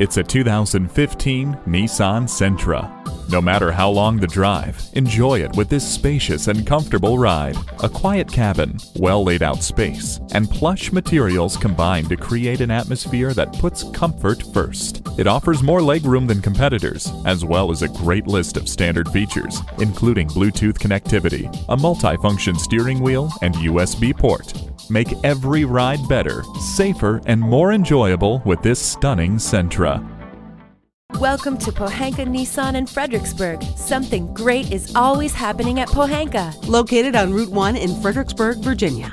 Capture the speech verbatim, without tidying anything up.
It's a two thousand fifteen Nissan Sentra. No matter how long the drive, enjoy it with this spacious and comfortable ride. A quiet cabin, well laid out space, and plush materials combine to create an atmosphere that puts comfort first. It offers more legroom than competitors, as well as a great list of standard features, including Bluetooth connectivity, a multifunction steering wheel, and U S B port. Make every ride better, safer, and more enjoyable with this stunning Sentra. Welcome to Pohanka Nissan in Fredericksburg. Something great is always happening at Pohanka. Located on Route one in Fredericksburg, Virginia.